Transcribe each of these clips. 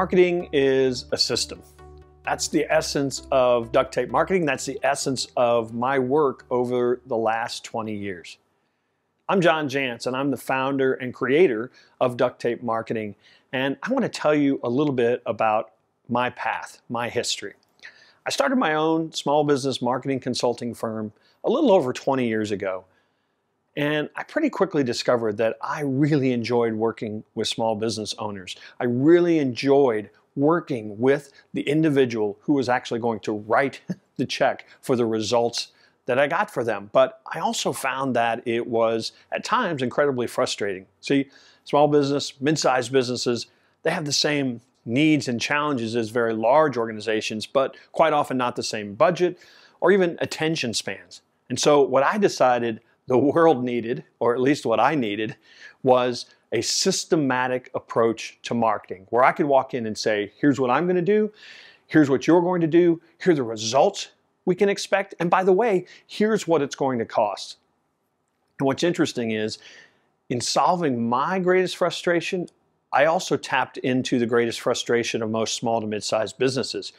Marketing is a system. That's the essence of duct tape marketing. That's the essence of my work over the last 20 years. I'm John Jantsch, and I'm the founder and creator of Duct Tape Marketing. And I want to tell you a little bit about my path, my history. I started my own small business marketing consulting firm a little over 20 years ago. And I pretty quickly discovered that I really enjoyed working with small business owners. I really enjoyed working with the individual who was actually going to write the check for the results that I got for them. But I also found that it was, at times, incredibly frustrating. See, small business, mid-sized businesses, they have the same needs and challenges as very large organizations, but quite often not the same budget or even attention spans. And so what I decided the world needed, or at least what I needed, was a systematic approach to marketing where I could walk in and say, here's what I'm going to do, here's what you're going to do, here are the results we can expect, and by the way, here's what it's going to cost. And what's interesting is, in solving my greatest frustration, I also tapped into the greatest frustration of most small to mid-sized businesses.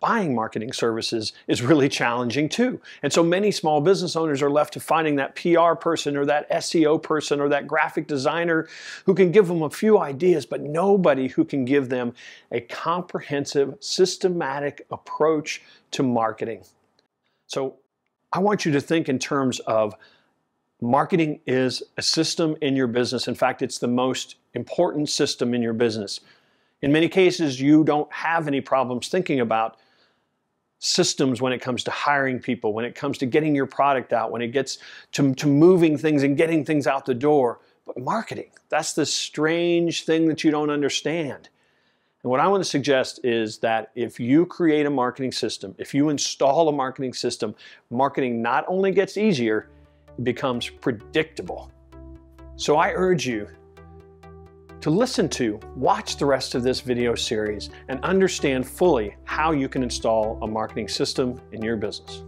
Buying marketing services is really challenging too. And so many small business owners are left to finding that PR person or that SEO person or that graphic designer who can give them a few ideas, but nobody who can give them a comprehensive, systematic approach to marketing. So I want you to think in terms of marketing is a system in your business. In fact, it's the most important system in your business. In many cases, you don't have any problems thinking about systems when it comes to hiring people, when it comes to getting your product out, when it gets to moving things and getting things out the door. But marketing, that's the strange thing that you don't understand. And what I want to suggest is that if you create a marketing system, if you install a marketing system, marketing not only gets easier, it becomes predictable. So I urge you to listen to, watch the rest of this video series, and understand fully how you can install a marketing system in your business.